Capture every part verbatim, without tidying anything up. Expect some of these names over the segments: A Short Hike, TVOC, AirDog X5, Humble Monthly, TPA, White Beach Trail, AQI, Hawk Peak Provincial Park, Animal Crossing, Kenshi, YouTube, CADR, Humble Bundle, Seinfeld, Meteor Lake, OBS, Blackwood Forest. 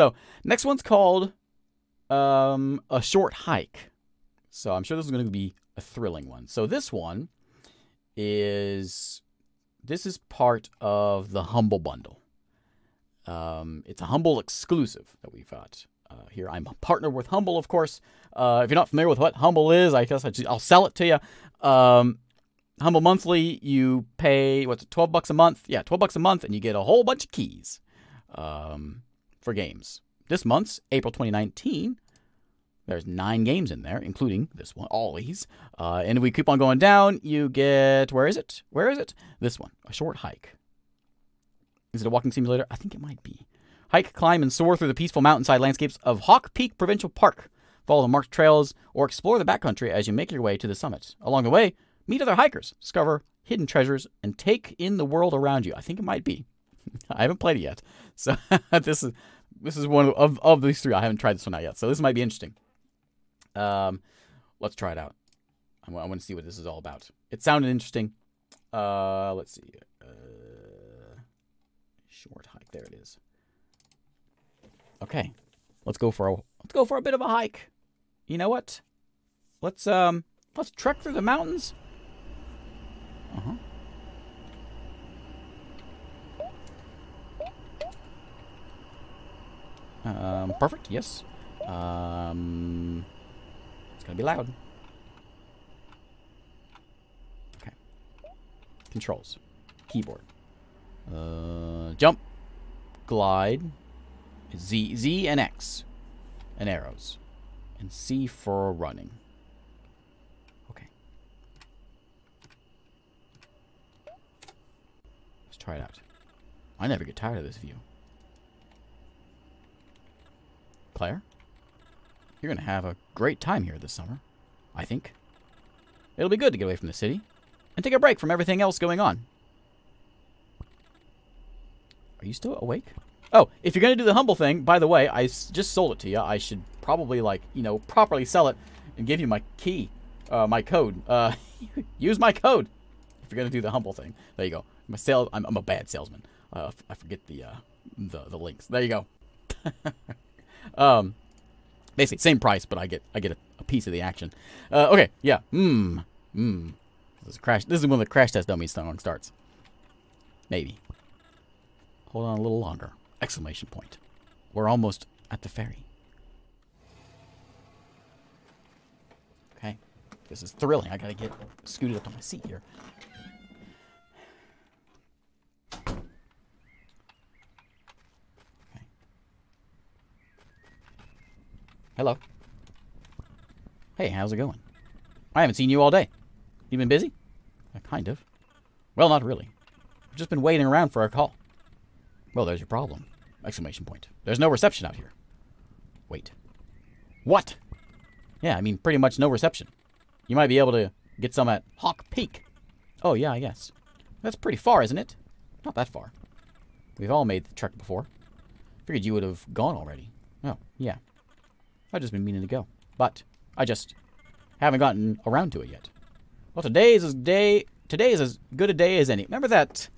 So next one's called um, A Short Hike. So I'm sure this is going to be a thrilling one. So this one is, this is part of the Humble Bundle. Um, it's a Humble exclusive that we've got uh, here. I'm a partner with Humble, of course. Uh, if you're not familiar with what Humble is, I guess I just, I'll sell it to you. Um, Humble Monthly, you pay, what's it, twelve bucks a month? Yeah, twelve bucks a month, and you get a whole bunch of keys um, for games. This month's, April twenty nineteen, there's nine games in there, including this one, Ollie's. Uh, and if we keep on going down, you get, where is it? Where is it? This one, A Short Hike. Is it a walking simulator? I think it might be. Hike, climb, and soar through the peaceful mountainside landscapes of Hawk Peak Provincial Park. Follow the marked trails or explore the backcountry as you make your way to the summit. Along the way, meet other hikers, discover hidden treasures, and take in the world around you. I think it might be. I haven't played it yet. So this is this is one of, of these three. I haven't tried this one out yet. So this might be interesting. Um, let's try it out. I want to see what this is all about. It sounded interesting. Uh, let's see. Uh, Short Hike. There it is. Okay, let's go for a let's go for a bit of a hike. You know what? Let's um let's trek through the mountains. Uh huh. Um, perfect. Yes. Um, it's gonna be loud. Okay. Controls, keyboard. Uh, jump, glide, Z, Z and X, and arrows, and C for running. Okay. Let's try it out. I never get tired of this view. Claire, you're gonna have a great time here this summer, I think. It'll be good to get away from the city and take a break from everything else going on. Are you still awake? Oh, if you're going to do the Humble thing, by the way, I just sold it to you. I should probably, like, you know, properly sell it and give you my key, uh, my code. Uh, use my code if you're going to do the Humble thing. There you go. My sales, I'm, I'm a bad salesman. Uh, I forget the, uh, the the links. There you go. um, basically, same price, but I get I get a, a piece of the action. Uh, okay, yeah. Mmm. Mmm. This is a crash. This is when the crash test dummy song starts. Maybe. Hold on a little longer. Exclamation point. We're almost at the ferry. Okay. This is thrilling. I gotta get scooted up on my seat here. Okay. Hello. Hey, how's it going? I haven't seen you all day. You been busy? Uh, kind of. Well, not really. I've just been waiting around for our call. Well, there's your problem. Exclamation point. There's no reception out here. Wait. What? Yeah, I mean, pretty much no reception. You might be able to get some at Hawk Peak. Oh, yeah, I guess. That's pretty far, isn't it? Not that far. We've all made the trek before. Figured you would have gone already. Oh, yeah. I've just been meaning to go. But I just haven't gotten around to it yet. Well, today is, day, today is as good a day as any. Remember that...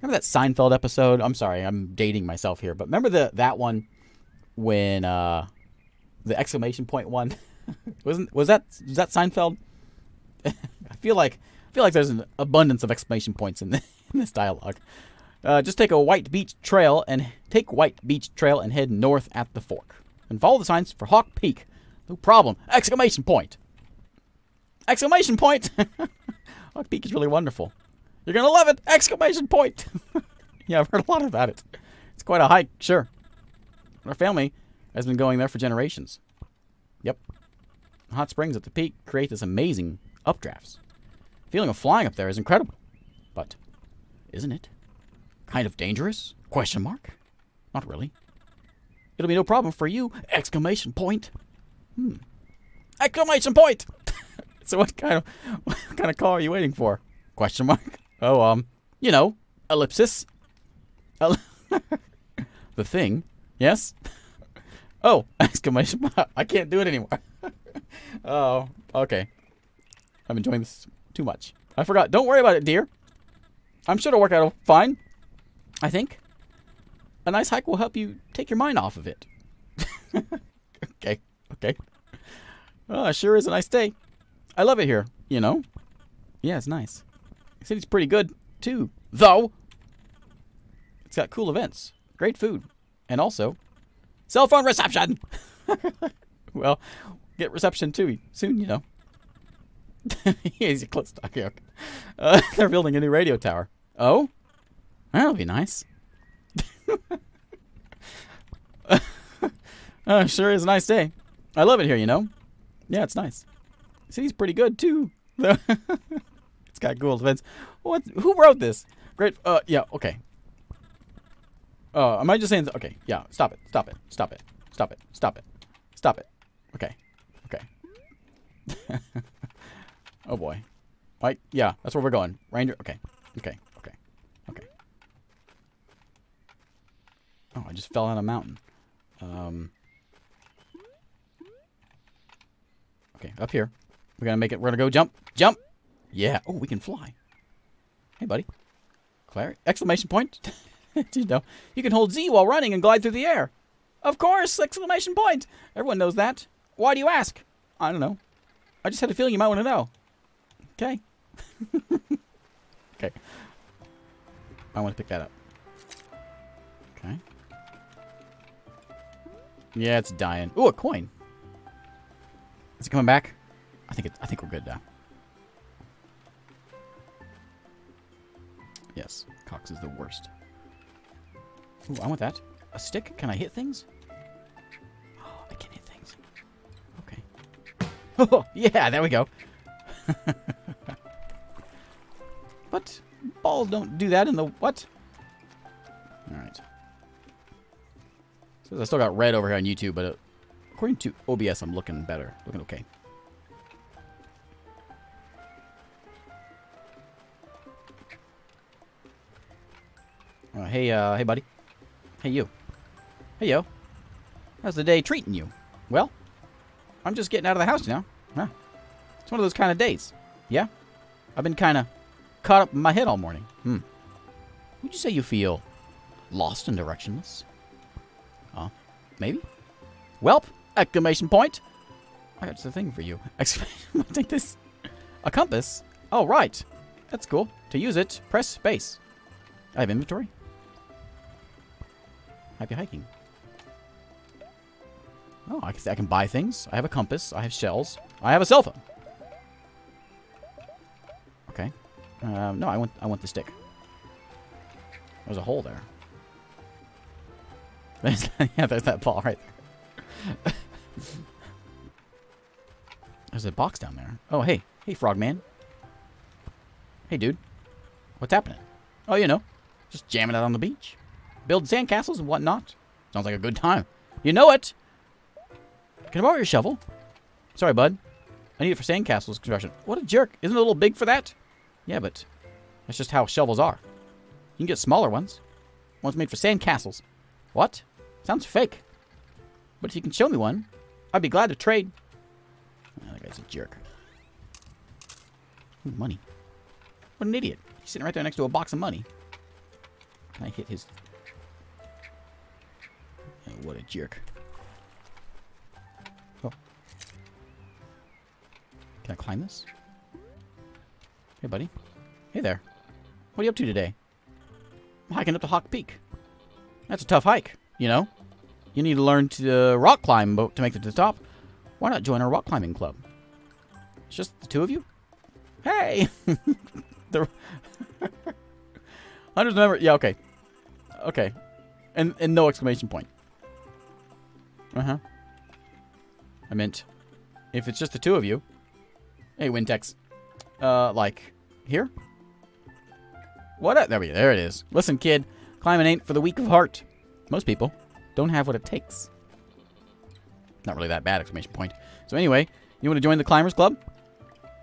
Remember that Seinfeld episode? I'm sorry, I'm dating myself here, but remember the that one when uh, the exclamation point one wasn't was that was that Seinfeld? I feel like I feel like there's an abundance of exclamation points in, the, in this dialogue. Uh, just take a White Beach Trail and take White Beach Trail and head north at the fork and follow the signs for Hawk Peak. No problem! Exclamation point! Exclamation point! Hawk Peak is really wonderful. You're gonna love it! Exclamation point! Yeah, I've heard a lot about it. It's quite a hike, sure. Our family has been going there for generations. Yep. Hot springs at the peak create this amazing updrafts. The feeling of flying up there is incredible. But isn't it kind of dangerous? Question mark? Not really. It'll be no problem for you! Exclamation point! Hmm. Exclamation point! So what kind of what kind of call are you waiting for? Question mark? Oh, um, you know, ellipsis. El the thing, yes? Oh, exclamation mark. I can't do it anymore. Oh, okay. I'm enjoying this too much. I forgot. Don't worry about it, dear. I'm sure it'll work out fine, I think. A nice hike will help you take your mind off of it. Okay, okay. Oh, it sure is a nice day. I love it here, you know? Yeah, it's nice. The city's pretty good, too, though. It's got cool events, great food, and also cell phone reception! Well, get reception, too, soon, you know. He's close talking. Okay. Uh, they're building a new radio tower. Oh? That'll be nice. Oh, sure is a nice day. I love it here, you know? Yeah, it's nice. The city's pretty good, too. It's got cool events. What? Who wrote this? Great. Uh, yeah, okay. Uh, am I just saying... Okay, yeah. Stop it. Stop it. Stop it. Stop it. Stop it. Stop it. Okay. Okay. Oh, boy. Right? Yeah, that's where we're going. Ranger... Okay. Okay. Okay. Okay. Oh, I just fell on a mountain. Um... Okay, up here. We're gonna make it. We're gonna go jump. Jump! Yeah. Oh, we can fly. Hey, buddy. Claire? Exclamation point. Did you know? You can hold Z while running and glide through the air. Of course! Exclamation point! Everyone knows that. Why do you ask? I don't know. I just had a feeling you might want to know. Okay. Okay. I want to pick that up. Okay. Yeah, it's dying. Ooh, a coin. Is it coming back? I think it, I think we're good now. Yes, Cox is the worst. Ooh, I want that. A stick? Can I hit things? Oh, I can hit things. Okay. Oh, yeah, there we go. But balls don't do that in the what? All right. Says I still got red over here on YouTube, but. It, According to O B S, I'm looking better. Looking okay. Uh, hey, uh, hey, buddy. Hey, you. Hey, yo. How's the day treating you? Well, I'm just getting out of the house now. Huh. It's one of those kind of days. Yeah? I've been kind of caught up in my head all morning. Hmm. Would you say you feel lost and directionless? Huh? Maybe? Welp. Exclamation point! I got the thing for you. Exclamation! Take this. A compass. Oh right, that's cool. To use it, press space. I have inventory. Happy hiking. Oh, I can, I can buy things. I have a compass. I have shells. I have a cell phone. Okay. Um, no, I want I want the stick. There's a hole there. There's that, yeah, there's that ball right there. There's a box down there. Oh, hey. Hey, Frogman. Hey, dude. What's happening? Oh, you know. Just jamming out on the beach. Build sandcastles and whatnot. Sounds like a good time. You know it! Can I borrow your shovel? Sorry, bud. I need it for sandcastles construction. What a jerk. Isn't it a little big for that? Yeah, but that's just how shovels are. You can get smaller ones. Ones made for sandcastles. What? Sounds fake. But if you can show me one, I'd be glad to trade. Oh, that guy's a jerk. Ooh, money. What an idiot. He's sitting right there next to a box of money. Can I hit his... Oh, what a jerk. Oh. Can I climb this? Hey, buddy. Hey there. What are you up to today? I'm hiking up to Hawk Peak. That's a tough hike, you know? You need to learn to uh, rock climb to make it to the top. Why not join our rock climbing club? It's just the two of you? Hey! the... I just remember... Yeah, okay. Okay. And, and no exclamation point. Uh-huh. I meant, if it's just the two of you... Hey, Wintex. Uh, like, here? What up? There we go. There it is. Listen, kid. Climbing ain't for the weak of heart. Most people don't have what it takes. Not really that bad, exclamation point. So anyway, you want to join the Climbers Club?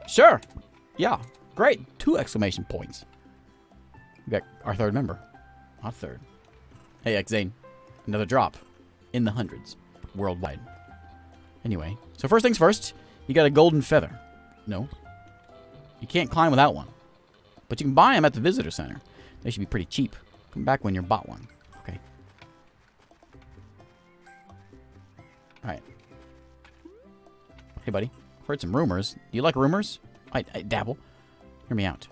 Sure. Yeah. Great. Two exclamation points. We got our third member. Our third. Hey, X-Zane. Another drop. In the hundreds. Worldwide. Anyway. So first things first, you got a golden feather. No. You can't climb without one. But you can buy them at the visitor center. They should be pretty cheap. Come back when you're bought one. Alright. Hey, buddy. Heard some rumors. Do you like rumors? I, I dabble. Hear me out.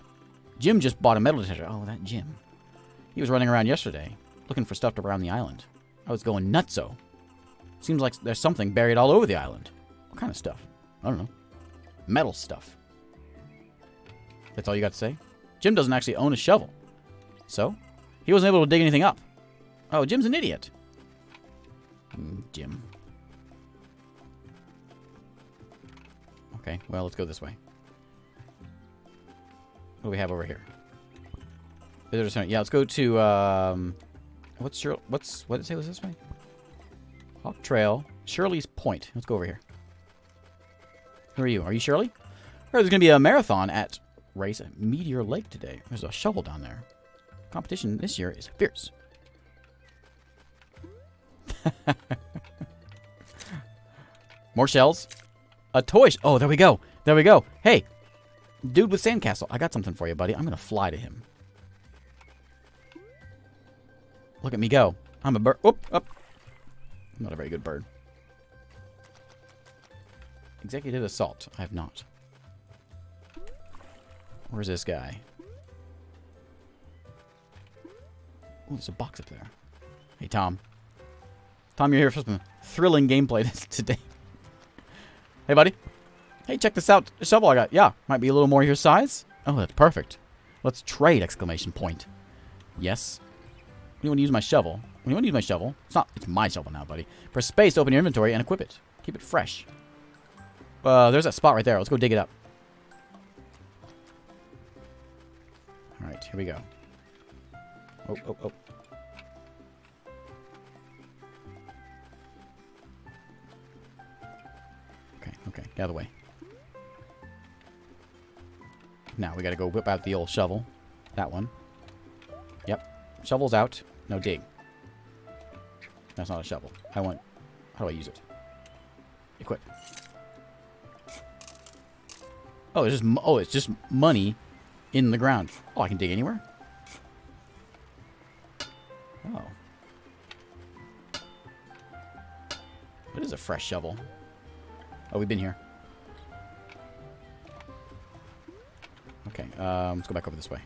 Jim just bought a metal detector. Oh, that Jim. He was running around yesterday, looking for stuff around the island. I was going nutso. Seems like there's something buried all over the island. What kind of stuff? I don't know. Metal stuff. That's all you got to say? Jim doesn't actually own a shovel. So? He wasn't able to dig anything up. Oh, Jim's an idiot. Mm, Jim. Okay, well, let's go this way. What do we have over here? Visitor center. Yeah, let's go to, um... What's Shirley? What's... What did it say was this way? Hawk Trail. Shirley's Point. Let's go over here. Who are you? Are you Shirley? Or there's going to be a marathon at race at Meteor Lake today. There's a shovel down there. Competition this year is fierce. More shells. A toy sh Oh, there we go. There we go. Hey, dude with sandcastle. I got something for you, buddy. I'm going to fly to him. Look at me go. I'm a bird. Oop, up. I'm not a very good bird. Executive assault. I have not. Where's this guy? Oh, there's a box up there. Hey, Tom. Tom, you're here for some thrilling gameplay today. Hey, buddy. Hey, check this out. The shovel I got. Yeah, might be a little more your size. Oh, that's perfect. Let's trade! Exclamation point. Yes. When you want to use my shovel? When you want to use my shovel? It's not. It's my shovel now, buddy. Press space to open your inventory and equip it. Keep it fresh. Uh, there's that spot right there. Let's go dig it up. All right, here we go. Oh, oh, oh. Okay, okay, get out of the way. Now we gotta go whip out the old shovel. That one. Yep, shovel's out. No dig. That's not a shovel. I want... How do I use it? Equip. Oh, it's just, oh, it's just money in the ground. Oh, I can dig anywhere? Oh. That is a fresh shovel. Oh, we've been here. Okay, um, let's go back over this way.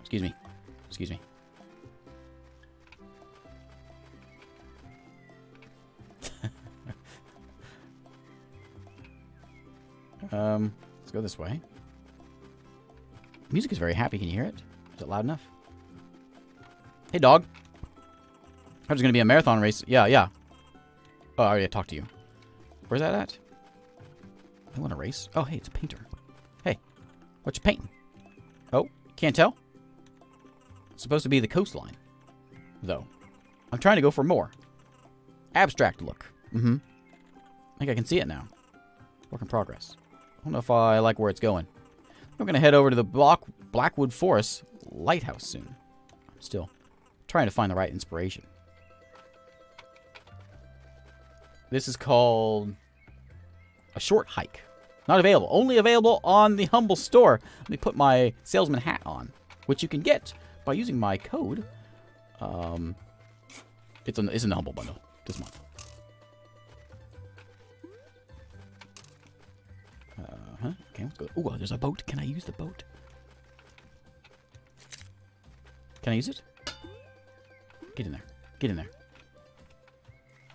Excuse me. Excuse me. um, let's go this way. Music is very happy. Can you hear it? Is it loud enough? Hey, dog. I was going to be a marathon race. Yeah, yeah. Oh, I already talked to you. Where's that at? I want to race. Oh, hey, it's a painter. Hey, what you painting? Oh, can't tell? It's supposed to be the coastline, though. I'm trying to go for more. Abstract look. Mm-hmm. I think I can see it now. Work in progress. I don't know if I like where it's going. I'm going to head over to the block Blackwood Forest Lighthouse soon. I'm still trying to find the right inspiration. This is called A Short Hike. Not available. Only available on the Humble Store. Let me put my salesman hat on, which you can get by using my code. Um, it's, on, it's in the Humble Bundle this month. Uh-huh. Okay, let's go. Oh, there's a boat. Can I use the boat? Can I use it? Get in there. Get in there.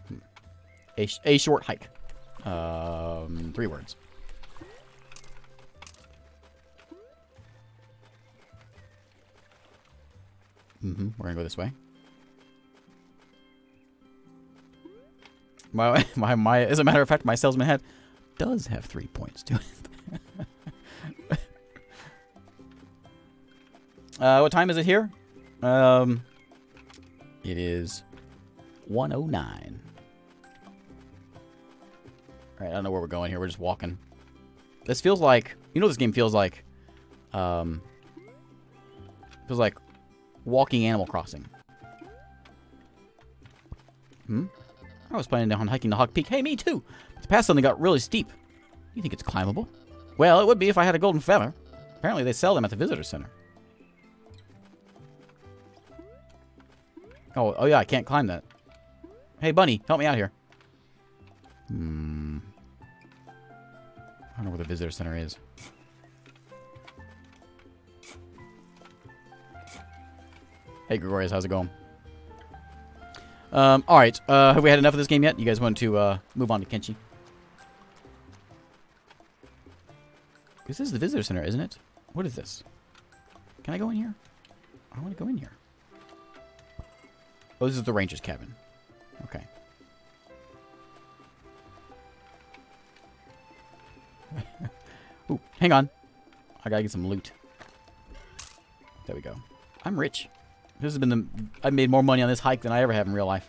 Hmm. A, sh a short hike. Um, three words. Mm-hmm. We're gonna go this way. My, my, my. As a matter of fact, my salesman hat does have three points to it. uh, what time is it here? Um, it is one oh nine. Alright, I don't know where we're going here. We're just walking. This feels like... You know this game feels like... Um, feels like walking Animal Crossing. Hmm? I was planning on hiking to Hawk Peak. Hey, me too! But the path suddenly got really steep. You think it's climbable? Well, it would be if I had a golden feather. Apparently they sell them at the visitor center. Oh, oh yeah, I can't climb that. Hey, bunny, help me out here. Hmm. I don't know where the visitor center is. Hey, Gregorius, how's it going? Um, alright, uh, have we had enough of this game yet? You guys want to, uh, move on to Kenshi? This is the visitor center, isn't it? What is this? Can I go in here? I want to go in here. Oh, this is the ranger's cabin. Okay. Ooh, hang on. I gotta get some loot. There we go. I'm rich. This has been the... I've made more money on this hike than I ever have in real life.